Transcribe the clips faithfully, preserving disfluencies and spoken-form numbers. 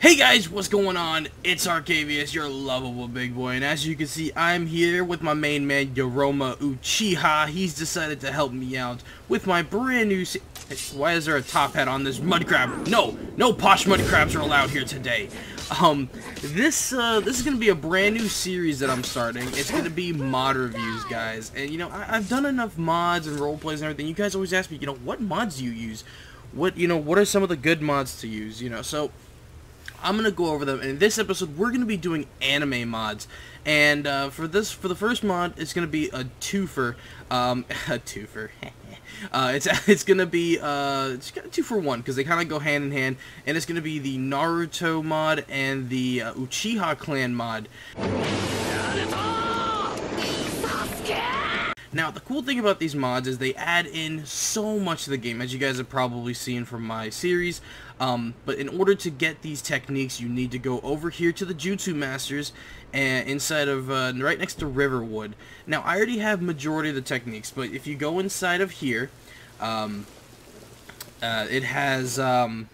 Hey guys, what's going on? It's Arcavius, your lovable big boy, and as you can see, I'm here with my main man, Yoroma Uchiha. He's decided to help me out with my brand new... Why is there a top hat on this mud crab? No, no posh mud crabs are allowed here today. Um, this, uh, this is gonna be a brand new series that I'm starting. It's gonna be mod reviews, guys. And, you know, I I've done enough mods and roleplays and everything. You guys always ask me, you know, what mods do you use? What, you know, what are some of the good mods to use, you know? So... I'm gonna go over them, and in this episode we're gonna be doing anime mods, and uh, for this for the first mod it's gonna be a twofer, um, a twofer. uh, it's it's gonna be uh, it's gonna two for one because they kind of go hand in hand, and it's gonna be the Naruto mod and the uh, Uchiha clan mod. Now, the cool thing about these mods is they add in so much to the game, as you guys have probably seen from my series. Um, but in order to get these techniques, you need to go over here to the Jutsu Masters, and inside of, uh, right next to Riverwood. Now, I already have majority of the techniques, but if you go inside of here, um, uh, it has, um...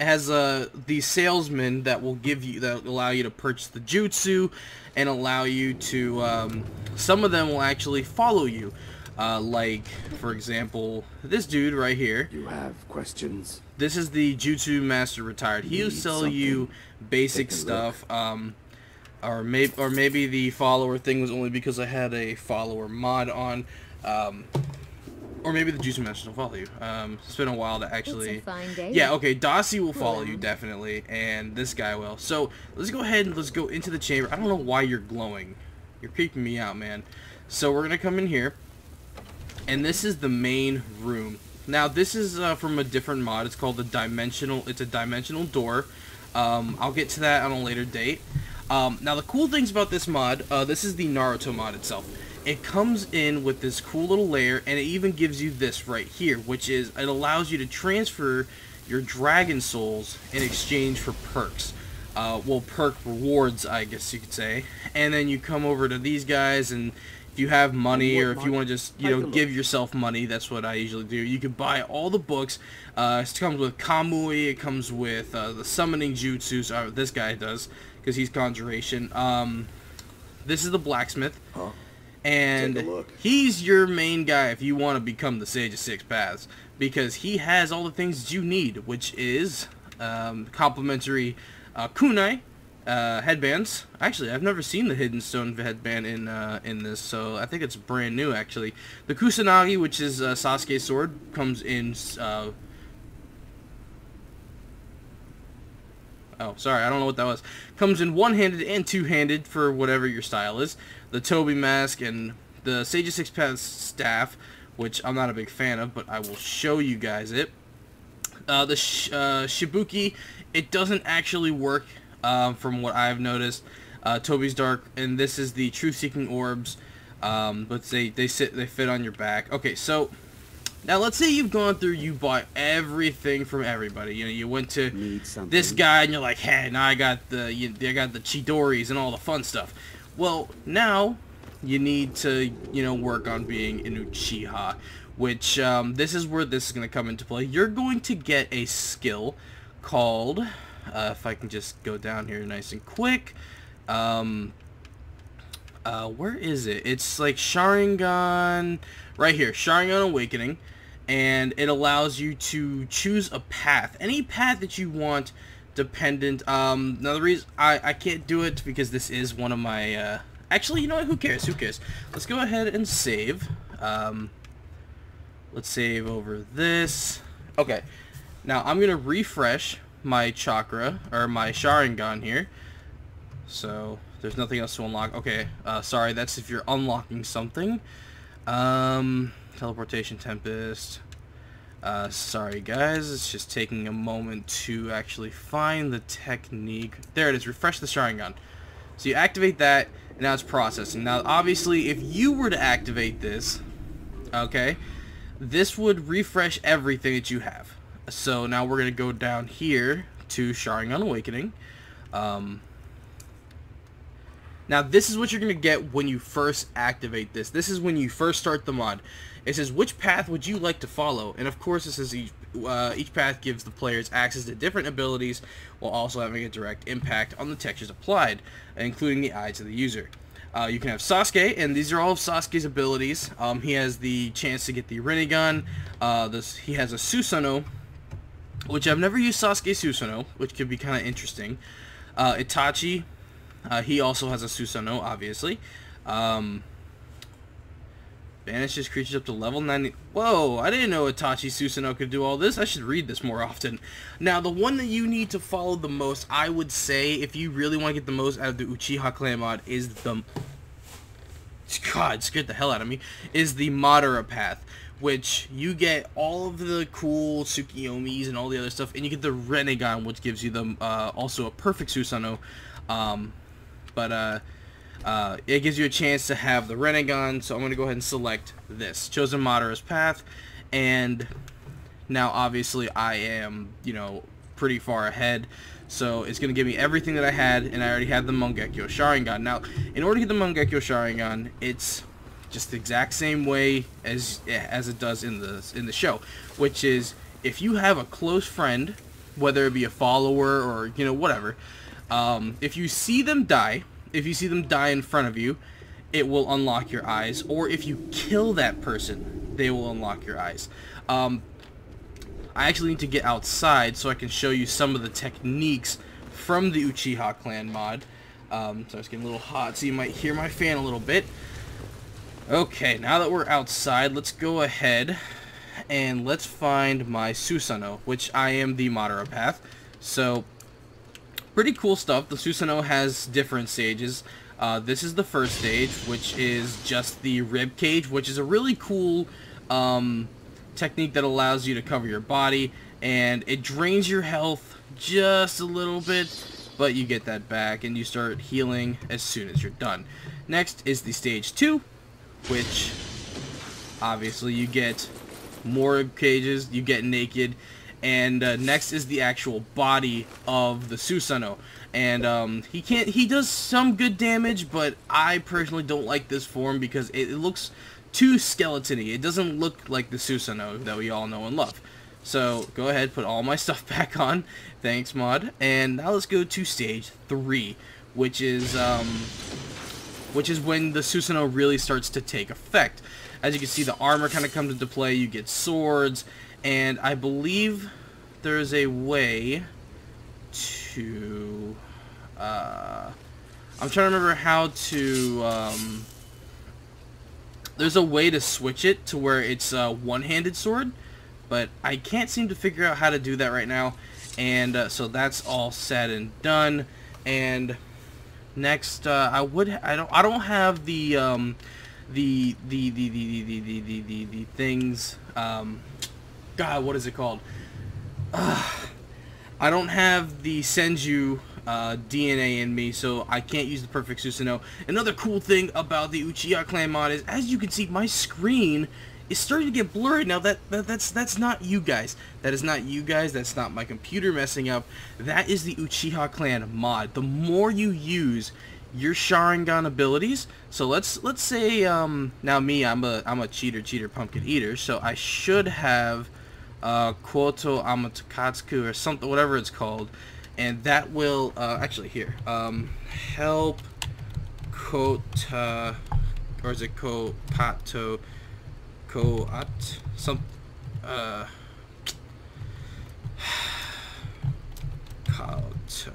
has uh, the salesman that will give you, that will allow you to purchase the jutsu and allow you to, um, some of them will actually follow you. Uh, like, for example, this dude right here. You have questions? This is the Jutsu Master Retired. He'll sell you basic stuff, um, or, may or maybe the follower thing was only because I had a follower mod on, um... Or maybe the Jutsu Masters will follow you. Um, it's been a while to actually... It's a fine day. Yeah, okay, Dossie will follow you, definitely, and this guy will. So, let's go ahead and let's go into the chamber. I don't know why you're glowing. You're creeping me out, man. So, we're going to come in here, and this is the main room. Now, this is uh, from a different mod. It's called the Dimensional... It's a Dimensional Door. Um, I'll get to that on a later date. Um, now, the cool things about this mod, uh, this is the Naruto mod itself. It comes in with this cool little layer, and it even gives you this right here, which is, it allows you to transfer your Dragon Souls in exchange for perks. Uh, well, perk rewards, I guess you could say. And then you come over to these guys, and if you have money, or if you want to just, you know, give yourself money, that's what I usually do. You can buy all the books. Uh, it comes with Kamui, it comes with uh, the Summoning Jutsu, so this guy does, because he's Conjuration. Um, this is the Blacksmith. Huh? And he's your main guy if you want to become the Sage of Six Paths, because he has all the things you need, which is um, complimentary uh, kunai uh, headbands. Actually, I've never seen the hidden stone headband in uh, in this, so I think it's brand new. Actually, the Kusanagi, which is uh, Sasuke's sword, comes in. Uh... Oh, sorry, I don't know what that was. Comes in one-handed and two-handed for whatever your style is. The Tobi mask and the Sage of Six Paths staff, which I'm not a big fan of, but I will show you guys it. Uh, the sh uh, Shibuki, it doesn't actually work uh, from what I've noticed. Uh, Tobi's dark, and this is the truth-seeking orbs, um, but they they sit they fit on your back. Okay, so now let's say you've gone through, you bought everything from everybody. You know, you went to this guy, and you're like, hey, now I got the you, I got the Chidoris and all the fun stuff. Well, now you need to, you know, work on being an Uchiha, which, um, this is where this is going to come into play. You're going to get a skill called, uh, if I can just go down here nice and quick, um, uh, where is it? It's like Sharingan, right here, Sharingan Awakening, and it allows you to choose a path, any path that you want. Dependent. Um, now the reason I, I can't do it because this is one of my, uh, actually, you know what, who cares, who cares. Let's go ahead and save. Um, let's save over this. Okay, now I'm going to refresh my chakra, or my Sharingan here. So, there's nothing else to unlock. Okay, uh, sorry, that's if you're unlocking something. Um, Teleportation Tempest. Uh, sorry guys, it's just taking a moment to actually find the technique. There it is, refresh the Sharingan. So you activate that, and now it's processing. Now obviously, if you were to activate this, okay, this would refresh everything that you have. So now we're going to go down here to Sharingan Awakening. Um, Now this is what you're going to get when you first activate this. This is when you first start the mod. It says, which path would you like to follow? And of course it says each, uh, each path gives the players access to different abilities while also having a direct impact on the textures applied, including the eyes of the user. Uh, you can have Sasuke, and these are all of Sasuke's abilities. Um, he has the chance to get the Rinnegan. Uh, this, he has a Susanoo, which I've never used Sasuke Susanoo, which could be kind of interesting. Uh, Itachi, uh, he also has a Susanoo, obviously. Um, banishes creatures up to level ninety. Whoa, I didn't know Itachi Susanoo could do all this. I should read this more often. Now, the one that you need to follow the most, I would say, if you really want to get the most out of the Uchiha clan mod, is the... God, scared the hell out of me, is the Madara path, which you get all of the cool Tsukiyomis and all the other stuff, and you get the Rinnegan, which gives you them uh, also a perfect Susanoo, um, but uh, uh, it gives you a chance to have the Rinnegan. So I'm going to go ahead and select this, chosen Madara's path, and now obviously I am, you know, pretty far ahead. So it's going to give me everything that I had, and I already had the Mangekyō Sharingan. Now, in order to get the Mangekyō Sharingan, it's just the exact same way as as it does in the in the show, which is if you have a close friend, whether it be a follower or, you know, whatever, um, if you see them die, if you see them die in front of you, it will unlock your eyes, or if you kill that person, they will unlock your eyes. Um, I actually need to get outside so I can show you some of the techniques from the Uchiha clan mod. Um, so it's getting a little hot, so you might hear my fan a little bit. Okay, now that we're outside, let's go ahead and let's find my Susanoo, which I am the Madara path. So, pretty cool stuff. The Susanoo has different stages. Uh, this is the first stage, which is just the rib cage, which is a really cool... Um, technique that allows you to cover your body, and it drains your health just a little bit, but you get that back and you start healing as soon as you're done. Next is the stage two, which obviously you get more rib cages, you get naked, and uh, next is the actual body of the Susanoo, and um, he can't he does some good damage, but I personally don't like this form because it, it looks too skeleton-y. It doesn't look like the Susanoo that we all know and love. So go ahead, put all my stuff back on. Thanks, mod. And now let's go to stage three, which is um, which is when the Susanoo really starts to take effect. As you can see, the armor kind of comes into play. You get swords, and I believe there is a way to. Uh, I'm trying to remember how to. Um, There's a way to switch it to where it's a one-handed sword, but I can't seem to figure out how to do that right now. And uh, so that's all said and done. And next, uh, I would I don't I don't have the um, the, the, the, the, the, the the the the things. Um, God, what is it called? Uh, I don't have the Senju. Uh, D N A in me, so I can't use the perfect Susanoo. Another cool thing about the Uchiha clan mod is, as you can see, my screen is starting to get blurred. Now that, that that's that's not you guys. That is not you guys. That's not my computer messing up. That is the Uchiha clan mod. The more you use your Sharingan abilities, so let's let's say um, now me, I'm a I'm a cheater cheater pumpkin eater, so I should have uh, Kwoto Amatakatsuku or something, whatever it's called. And that will, uh, actually here, um, help Kota, or is it Kopato, Koat, some, uh, Koto,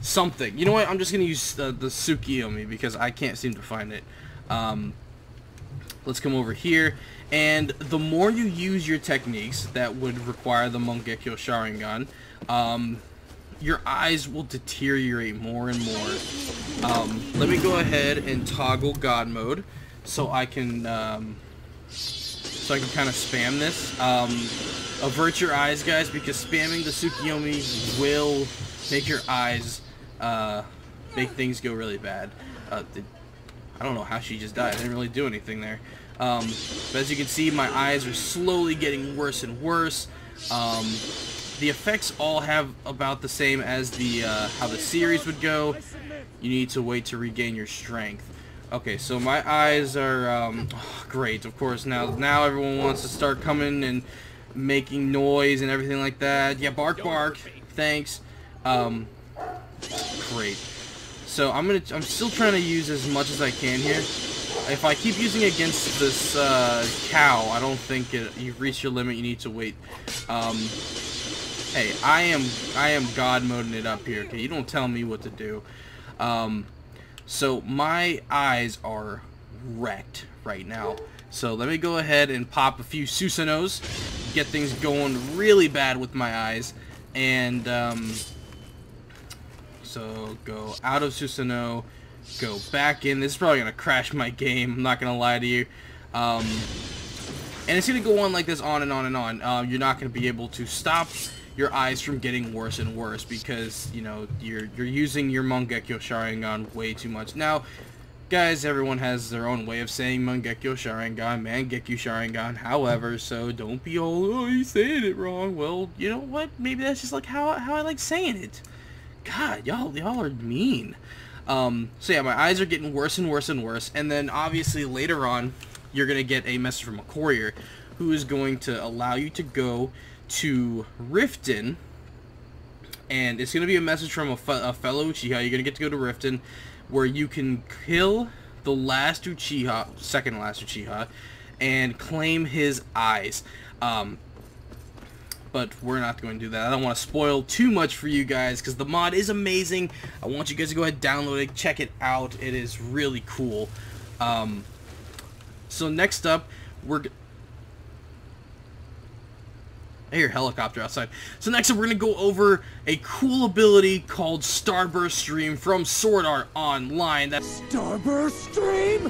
something. You know what, I'm just going to use the, the Tsukiyomi because I can't seem to find it. Um, let's come over here, and the more you use your techniques that would require the Mangekyō Sharingan, um, your eyes will deteriorate more and more. Um, let me go ahead and toggle God mode so I can um, so I can kind of spam this. Um, avert your eyes, guys, because spamming the Tsukiyomi will make your eyes uh, make things go really bad. Uh, the, I don't know how she just died. I didn't really do anything there. Um, but as you can see, my eyes are slowly getting worse and worse. Um, the effects all have about the same as the uh, how the series would go. You need to wait to regain your strength. Okay, so my eyes are um, oh, great. Of course, now now everyone wants to start coming and making noise and everything like that. Yeah, bark, bark. Thanks. Um, great. So I'm gonna. I'm still trying to use as much as I can here. If I keep using against this uh, cow, I don't think it, you've reached your limit. You need to wait. Um, hey, I am I am God moding it up here. Okay, you don't tell me what to do. Um, so my eyes are wrecked right now. So let me go ahead and pop a few Susanoos, get things going really bad with my eyes, and um, so go out of Susanoo. Go back in. This is probably going to crash my game. I'm not going to lie to you. Um, and it's going to go on like this on and on and on. Um, you're not going to be able to stop your eyes from getting worse and worse because, you know, you're you're using your Mangekyō Sharingan way too much. Now, guys, everyone has their own way of saying Mangekyō Sharingan, Mangekyō Sharingan, however, so don't be all, oh, you saying it wrong. Well, you know what? Maybe that's just like how, how I like saying it. God, y'all y'all are mean. Um, so yeah, my eyes are getting worse and worse and worse, and then obviously later on, you're going to get a message from a courier who is going to allow you to go to Riften, and it's going to be a message from a, fe a fellow Uchiha. You're going to get to go to Riften, where you can kill the last Uchiha, second last Uchiha, and claim his eyes. Um, but we're not going to do that. I don't want to spoil too much for you guys because the mod is amazing. I want you guys to go ahead and download it, check it out. It is really cool. Um, so next up, we're... G I hear a helicopter outside. So next up, we're going to go over a cool ability called Starburst Stream from Sword Art Online. That's Starburst Stream?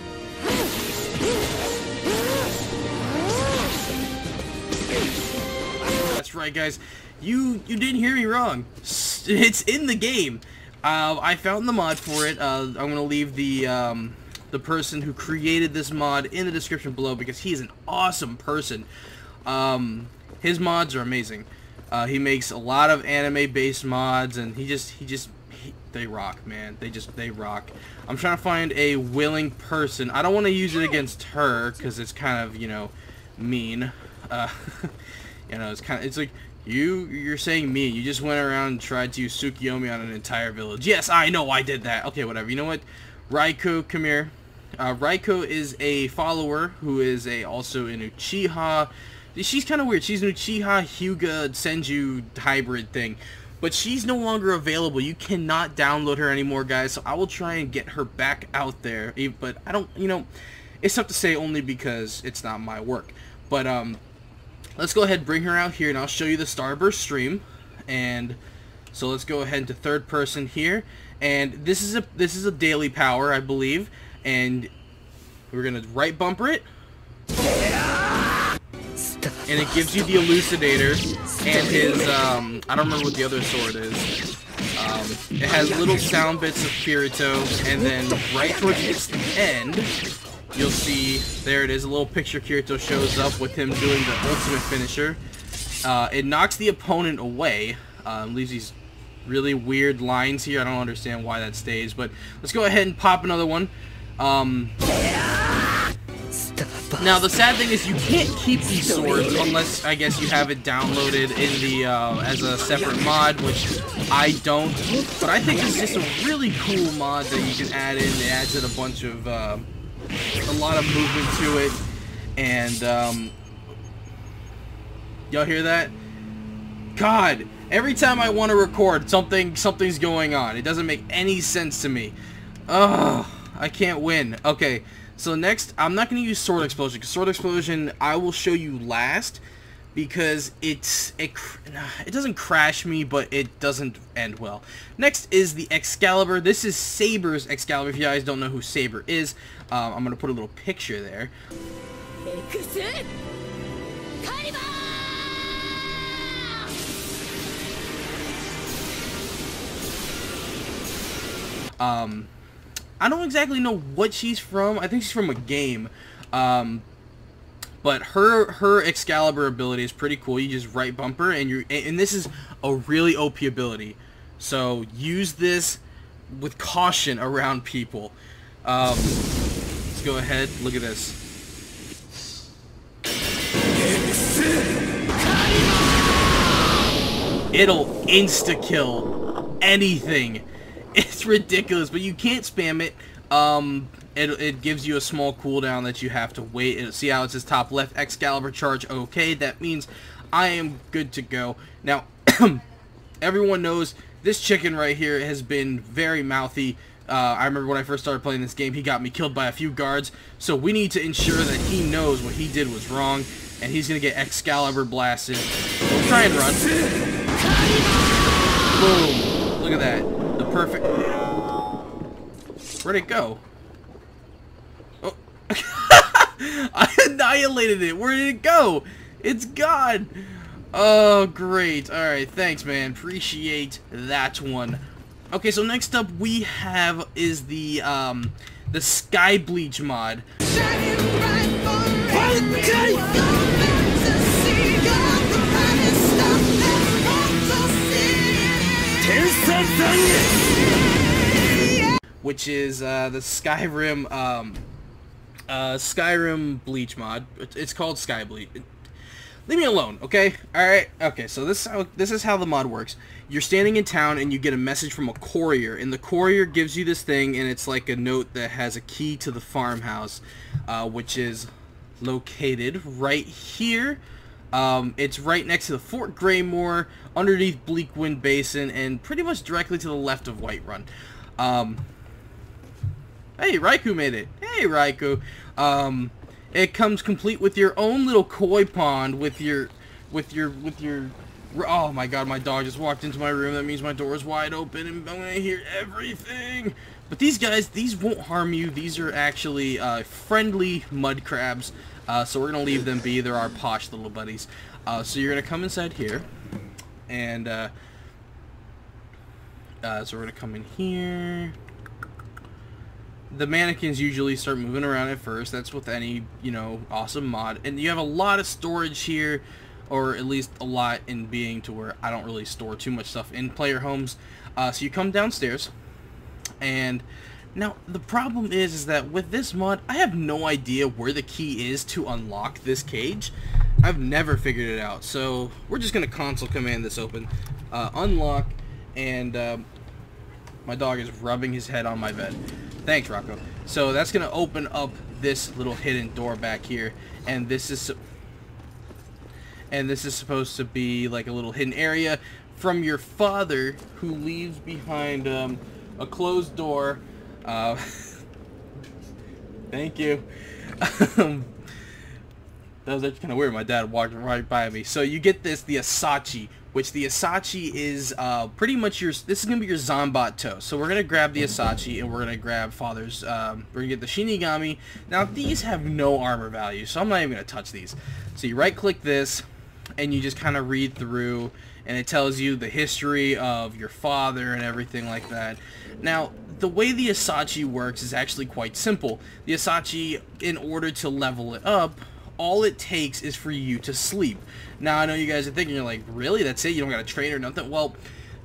Right, guys, you you didn't hear me wrong. It's in the game. Uh, I found the mod for it. Uh, I'm gonna leave the um, the person who created this mod in the description below because he is an awesome person. Um, his mods are amazing. Uh, he makes a lot of anime-based mods, and he just he just he, they rock, man. They just they rock. I'm trying to find a willing person. I don't want to use it against her because it's kind of, you know, mean. Uh, You know, it's kind of, it's like, you, you're saying me, you just went around and tried to use Tsukiyomi on an entire village. Yes, I know, I did that. Okay, whatever. You know what? Raiko, come here. Uh, Raiko is a follower who is a also an Uchiha. She's kind of weird. She's an Uchiha, Hyuga, Senju hybrid thing. But she's no longer available. You cannot download her anymore, guys. So I will try and get her back out there. But I don't, you know, it's tough to say only because it's not my work. But, um... let's go ahead and bring her out here, and I'll show you the Starburst Stream. And so let's go ahead to third person here. And this is a this is a daily power, I believe. And we're gonna right bumper it, and it gives you the Elucidator and his um I don't remember what the other sword is. Um, it has little sound bits of Kirito, and then right towards its end. You'll see, there it is, a little picture Kirito shows up with him doing the ultimate finisher. Uh, it knocks the opponent away, um, leaves these really weird lines here. I don't understand why that stays, but let's go ahead and pop another one. Um, now the sad thing is you can't keep these swords unless, I guess, you have it downloaded in the uh, as a separate mod, which I don't. But I think it's just a really cool mod that you can add in. It adds in a bunch of... Uh, a lot of movement to it, and um, y'all hear that? God, every time I want to record something, something's going on. It doesn't make any sense to me. Ugh, I can't win. Okay, so next, I'm not going to use Sword Explosion, because Sword Explosion I will show you last, because it's it, it doesn't crash me, but it doesn't end well. Next is the Excalibur. This is Saber's Excalibur. If you guys don't know who Saber is, um, I'm gonna put a little picture there. Um, I don't exactly know what she's from. I think she's from a game. Um, But her her Excalibur ability is pretty cool. You just right bumper, and you and this is a really O P ability. So use this with caution around people. Um, let's go ahead. Look at this. It'll insta-kill anything. It's ridiculous, but you can't spam it. Um, it, it gives you a small cooldown that you have to wait. It'll, see how it says top left, Excalibur charge. Okay, that means I am good to go. Now, everyone knows this chicken right here has been very mouthy. Uh, I remember when I first started playing this game, he got me killed by a few guards. So we need to ensure that he knows what he did was wrong, and he's going to get Excalibur blasted. We'll try and run. Boom! Look at that. The perfect... Where'd it go? Oh. I annihilated it! Where did it go? It's gone! Oh, great. Alright, thanks, man. Appreciate that one. Okay, so next up we have is the, um, the Sky Bleach mod. Which is uh, the Skyrim um, uh, Skyrim Bleach mod. It's called Sky Bleach. Leave me alone, okay? All right, okay. So this uh, this is how the mod works. You're standing in town and you get a message from a courier, and the courier gives you this thing, and it's like a note that has a key to the farmhouse, uh, which is located right here. Um, it's right next to the Fort Greymore, underneath Bleakwind Basin, and pretty much directly to the left of Whiterun. Um, hey, Raiko made it. Hey, Raiko. Um, it comes complete with your own little koi pond, with your, with your, with your. Oh my God, my dog just walked into my room. That means my door is wide open, and I'm gonna hear everything. But these guys, these won't harm you. These are actually uh, friendly mud crabs. Uh, so we're going to leave them be. They're our posh little buddies. Uh, so you're going to come inside here. And, uh, uh, so we're going to come in here. The mannequins usually start moving around at first. That's with any, you know, awesome mod. And you have a lot of storage here, or at least a lot in being to where I don't really store too much stuff in player homes. Uh, so you come downstairs. And... Now, the problem is, is that with this mod, I have no idea where the key is to unlock this cage. I've never figured it out, so we're just going to console command this open. Uh, unlock, and um, my dog is rubbing his head on my bed. Thanks, Rocco. So that's going to open up this little hidden door back here, and this is, and this is supposed to be like a little hidden area from your father, who leaves behind um, a closed door. Uh, thank you. um, that was actually kind of weird. My dad walked right by me. So you get this, the Asachi, which the Asachi is uh, pretty much your. This is gonna be your Zanbatō. So we're gonna grab the Asachi, and we're gonna grab Father's. Um, we're gonna get the Shinigami. Now these have no armor value, so I'm not even gonna touch these. So you right-click this, and you just kind of read through. And it tells you the history of your father and everything like that. Now, the way the Asachi works is actually quite simple. The Asachi, in order to level it up, all it takes is for you to sleep. Now, I know you guys are thinking, you're like, really? That's it? You don't got to train or nothing? Well,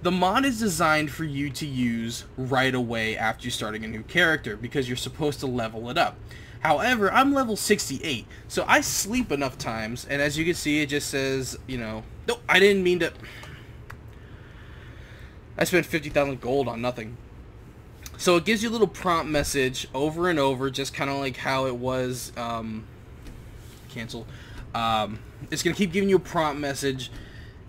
the mod is designed for you to use right away after you're starting a new character, because you're supposed to level it up. However, I'm level sixty-eight, so I sleep enough times, and as you can see, it just says, you know, nope, I didn't mean to, I spent fifty thousand gold on nothing. So it gives you a little prompt message over and over, just kind of like how it was, um, cancel, um, it's going to keep giving you a prompt message,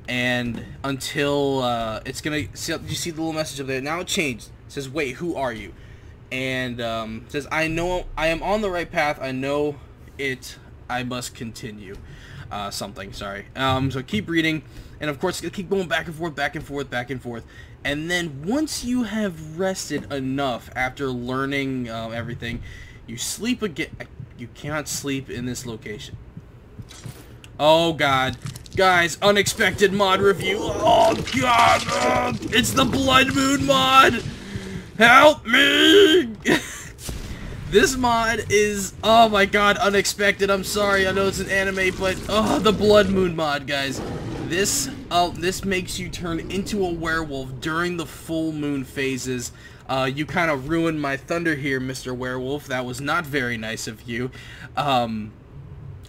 and until, uh, it's going to, so you see the little message up there, now it changed, it says, wait, who are you? And um, says, I know I am on the right path. I know it. I must continue. Uh, something. Sorry. Um, so keep reading, and of course, keep going back and forth, back and forth, back and forth. And then once you have rested enough after learning uh, everything, you sleep again. You cannot sleep in this location. Oh God, guys! Unexpected mod review. Oh God! Oh, it's the Blood Moon mod. Help me! This mod is, oh my god, unexpected. I'm sorry, I know it's an anime, but oh, the Blood Moon mod, guys. This, uh, this makes you turn into a werewolf during the full moon phases. Uh, you kind of ruined my thunder here, Mister Werewolf. That was not very nice of you. Um,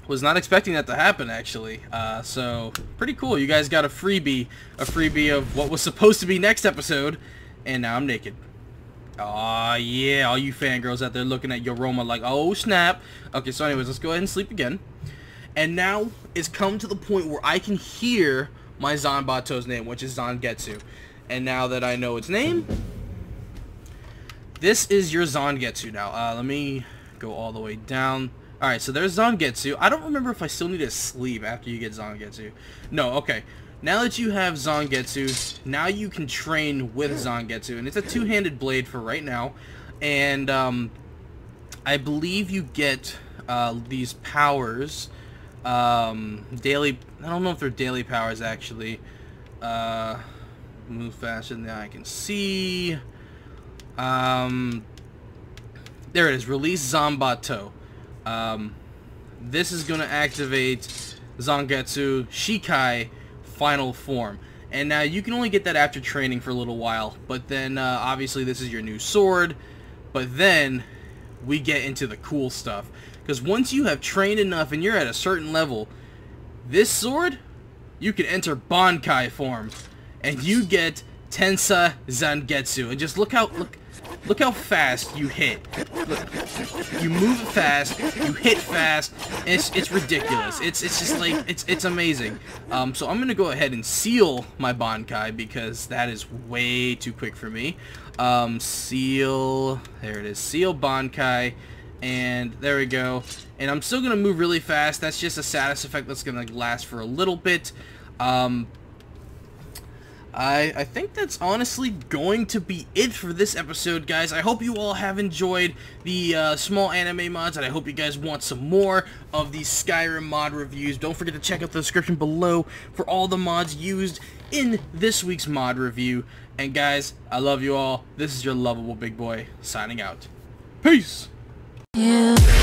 was not expecting that to happen, actually. Uh, so, pretty cool. You guys got a freebie. A freebie of what was supposed to be next episode. And now I'm naked. Aw, yeah. All you fangirls out there looking at Yoroma like, oh, snap. Okay, so anyways, let's go ahead and sleep again. And now it's come to the point where I can hear my Zanbato's name, which is Zangetsu. And now that I know its name... This is your Zangetsu now. Uh, let me go all the way down. Alright, so there's Zangetsu. I don't remember if I still need to sleep after you get Zangetsu. No, okay. Now that you have Zangetsu, now you can train with Zangetsu. And it's a two-handed blade for right now. And um, I believe you get uh, these powers. Um, daily... I don't know if they're daily powers, actually. Uh, move faster than I can see... Um, there it is. Release Zanbato. Um, this is going to activate Zangetsu Shikai final form. And now you can only get that after training for a little while. But then, uh, obviously, this is your new sword. But then, we get into the cool stuff. Because once you have trained enough and you're at a certain level, this sword, you can enter Bankai form. And you get Tensa Zangetsu. And just look how... Look, Look how fast you hit. Look, you move fast, you hit fast, and it's, it's ridiculous. It's it's just like, it's it's amazing. Um, so I'm going to go ahead and seal my Bankai because that is way too quick for me. Um, seal, there it is, seal Bankai, and there we go. And I'm still going to move really fast. That's just a status effect that's going to last for a little bit. Um... I, I think that's honestly going to be it for this episode, guys. I hope you all have enjoyed the uh, small anime mods, and I hope you guys want some more of these Skyrim mod reviews. Don't forget to check out the description below for all the mods used in this week's mod review. And guys, I love you all. This is your lovable big boy, signing out. Peace! Yeah.